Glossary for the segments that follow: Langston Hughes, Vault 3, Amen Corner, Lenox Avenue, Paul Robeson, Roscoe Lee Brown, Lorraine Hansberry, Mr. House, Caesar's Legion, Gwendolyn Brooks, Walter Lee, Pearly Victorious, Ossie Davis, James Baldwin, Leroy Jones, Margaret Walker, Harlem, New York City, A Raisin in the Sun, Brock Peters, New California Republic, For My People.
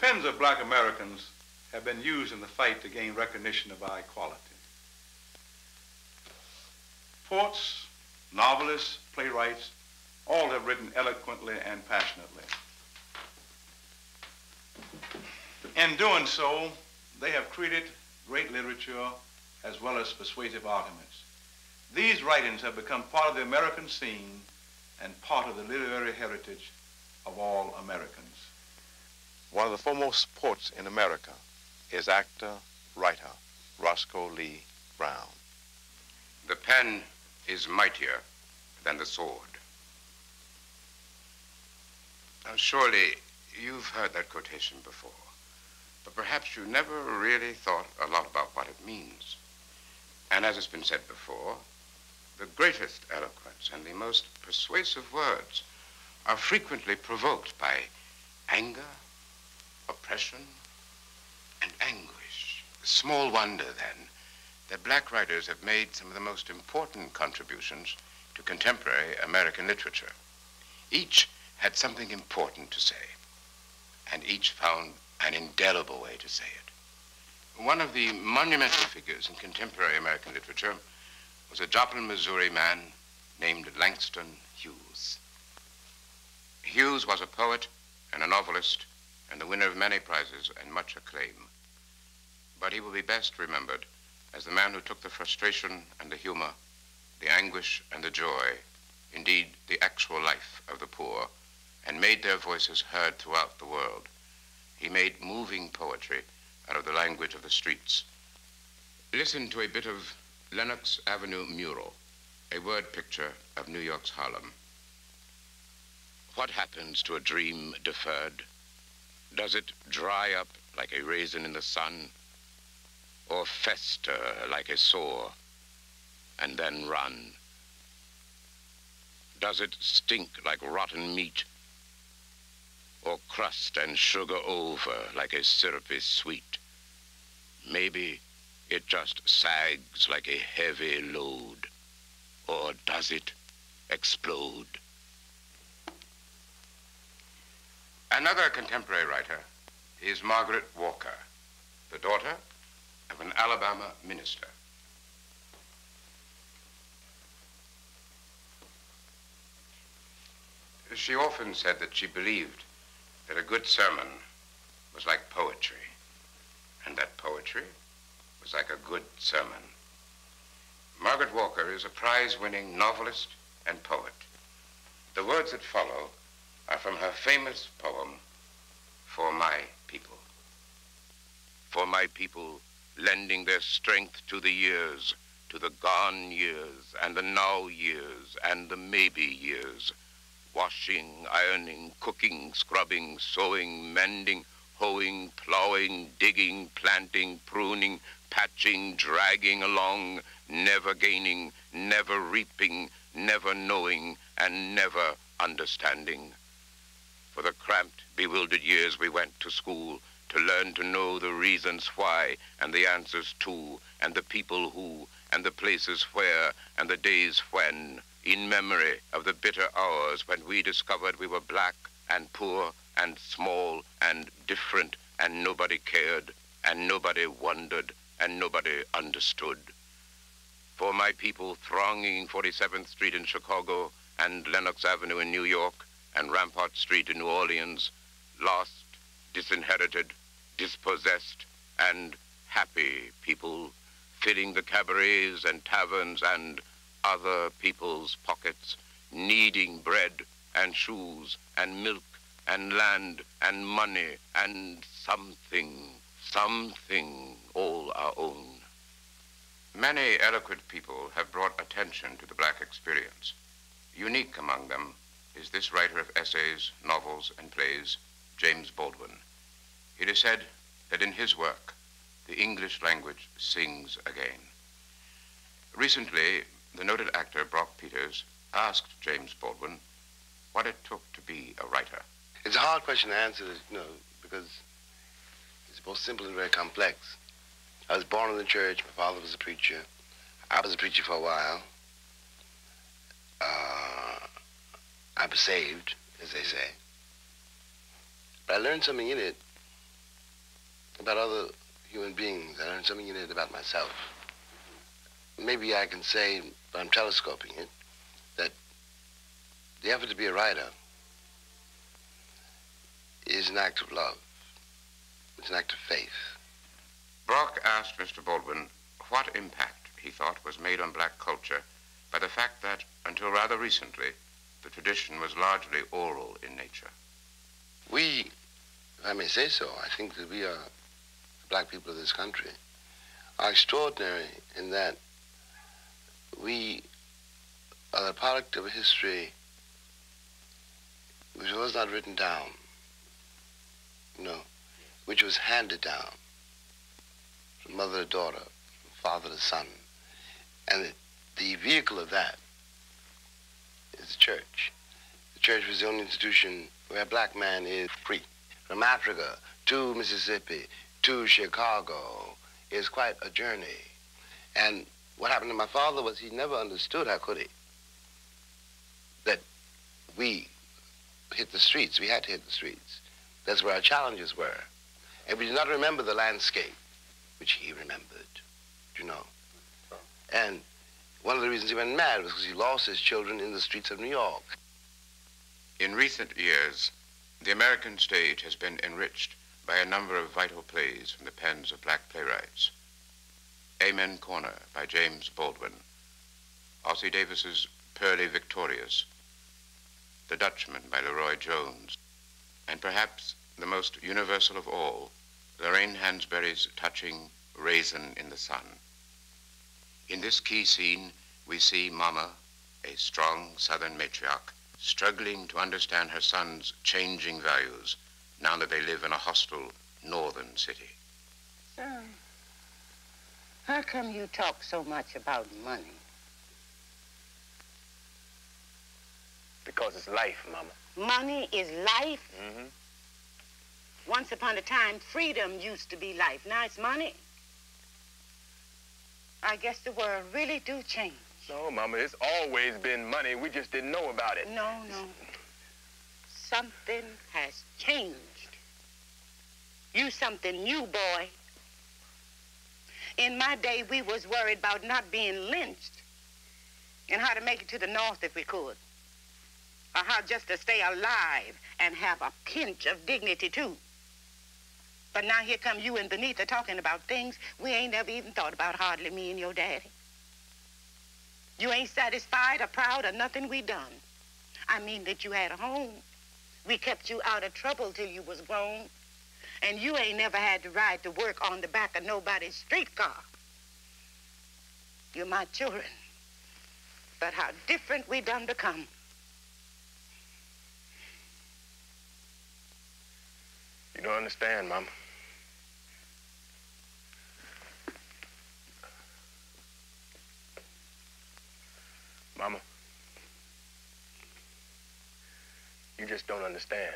pens of black Americans have been used in the fight to gain recognition of our equality. Poets, novelists, playwrights, all have written eloquently and passionately. In doing so, they have created great literature as well as persuasive arguments. These writings have become part of the American scene and part of the literary heritage of all Americans. One of the foremost poets in America is actor-writer Roscoe Lee Brown. The pen is mightier than the sword. Now, surely you've heard that quotation before, but perhaps you never really thought a lot about what it means. And as it's been said before, the greatest eloquence and the most persuasive words are frequently provoked by anger, oppression, and anguish. Small wonder, then, that black writers have made some of the most important contributions to contemporary American literature. Each had something important to say, and each found an indelible way to say it. One of the monumental figures in contemporary American literature was a Joplin, Missouri man named Langston Hughes. Hughes was a poet and a novelist and the winner of many prizes and much acclaim. But he will be best remembered as the man who took the frustration and the humor, the anguish and the joy, indeed the actual life of the poor, and made their voices heard throughout the world. He made moving poetry out of the language of the streets. Listen to a bit of Lenox Avenue mural, a word picture of New York's Harlem. What happens to a dream deferred? Does it dry up like a raisin in the sun, or fester like a sore and then run? Does it stink like rotten meat, or crust and sugar over like a syrupy sweet? Maybe it just sags like a heavy load, or does it explode? Another contemporary writer is Margaret Walker, the daughter of an Alabama minister. She often said that she believed that a good sermon was like poetry, and that poetry was like a good sermon. Margaret Walker is a prize-winning novelist and poet. The words that follow are from her famous poem, For My People. For my people, lending their strength to the years, to the gone years, and the now years, and the maybe years. Washing, ironing, cooking, scrubbing, sewing, mending, hoeing, plowing, digging, planting, pruning, patching, dragging along, never gaining, never reaping, never knowing, and never understanding. For the cramped, bewildered years we went to school to learn to know the reasons why and the answers to and the people who and the places where and the days when, in memory of the bitter hours when we discovered we were black and poor and small and different and nobody cared and nobody wondered and nobody understood. For my people thronging 47th Street in Chicago and Lenox Avenue in New York, and Rampart Street in New Orleans, lost, disinherited, dispossessed, and happy people, filling the cabarets and taverns and other people's pockets, needing bread and shoes and milk and land and money and something all our own. Many eloquent people have brought attention to the black experience. Unique among them is this writer of essays, novels, and plays, James Baldwin. It is said that in his work, the English language sings again. Recently, the noted actor Brock Peters asked James Baldwin what it took to be a writer. It's a hard question to answer, because it's both simple and very complex. I was born in the church. My father was a preacher. I was a preacher for a while. I was saved, as they say. But I learned something in it about other human beings. I learned something in it about myself. Maybe I can say, but I'm telescoping it, that the effort to be a writer is an act of love. It's an act of faith. Brock asked Mr. Baldwin what impact he thought was made on black culture by the fact that, until rather recently, the tradition was largely oral in nature. We, if I may say so, I think that we are, the black people of this country, are extraordinary in that we are the product of a history which was not written down, no, which was handed down from mother to daughter, from father to son. And the vehicle of that is the church. The church was the only institution where a black man is free. From Africa to Mississippi to Chicago is quite a journey. And what happened to my father was he never understood, how could he, that we hit the streets. We had to hit the streets. That's where our challenges were. And we did not remember the landscape, which he remembered, you know. And one of the reasons he went mad was because he lost his children in the streets of New York. In recent years, the American stage has been enriched by a number of vital plays from the pens of black playwrights. Amen Corner by James Baldwin, Ossie Davis's Pearly Victorious, The Dutchman by Leroy Jones, and perhaps the most universal of all, Lorraine Hansberry's touching Raisin in the Sun. In this key scene, we see Mama, a strong Southern matriarch, struggling to understand her son's changing values now that they live in a hostile northern city. Son, how come you talk so much about money? Because it's life, Mama. Money is life? Mm-hmm. Once upon a time, freedom used to be life. Now it's money. I guess the world really do change. No, Mama, it's always been money. We just didn't know about it. No, no. Something has changed. You something new, boy. In my day, we was worried about not being lynched and how to make it to the north if we could, or how just to stay alive and have a pinch of dignity, too. But now here come you and Benita talking about things we ain't never even thought about, hardly, me and your daddy. You ain't satisfied or proud or nothing we done. I mean that you had a home. We kept you out of trouble till you was grown. And you ain't never had to ride to work on the back of nobody's streetcar. You're my children. But how different we done become. You don't understand, Mama. Mama, you just don't understand.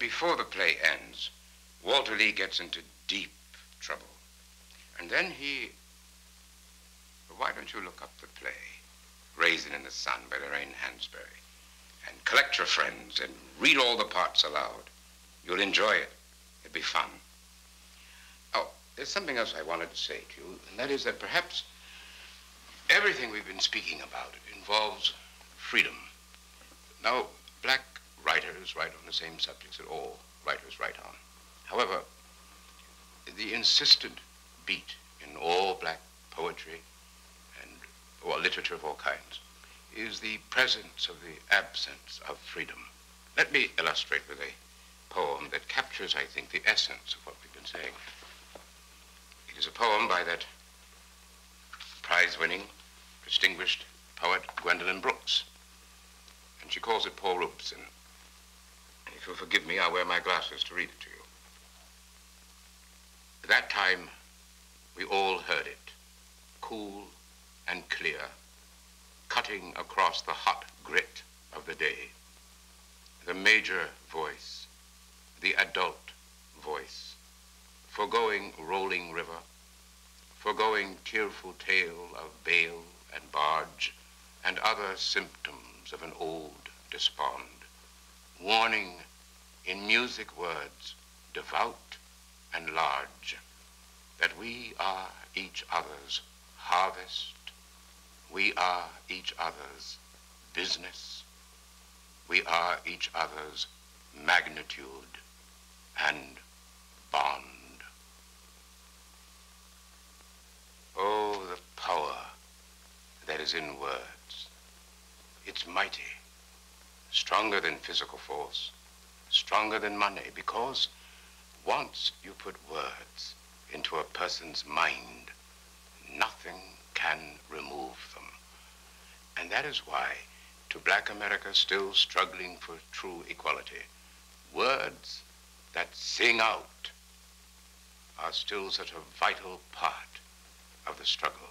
Before the play ends, Walter Lee gets into deep trouble. And then he... Well, why don't you look up the play, Raisin in the Sun by Lorraine Hansberry, and collect your friends and read all the parts aloud. You'll enjoy it. It'll be fun. Oh, there's something else I wanted to say to you, and that is that perhaps everything we've been speaking about involves freedom. Now, black writers write on the same subjects that all writers write on. However, the insistent beat in all black poetry and or literature of all kinds is the presence of the absence of freedom. Let me illustrate with a poem that captures, I think, the essence of what we've been saying. It is a poem by that prize-winning, distinguished poet Gwendolyn Brooks, and she calls it Paul Robeson. And if you'll forgive me, I'll wear my glasses to read it to you. At that time, we all heard it, cool and clear, cutting across the hot grit of the day. The major voice, the adult voice, foregoing rolling river, foregoing tearful tale of bale and barge and other symptoms of an old despond, warning in music words, devout and large, that we are each other's harvest, we are each other's business, we are each other's magnitude and bond. Oh, the power that is in words. It's mighty, stronger than physical force, stronger than money, because once you put words into a person's mind, nothing can remove them. And that is why, to black America still struggling for true equality, words that sing out are still such a vital part of the struggle.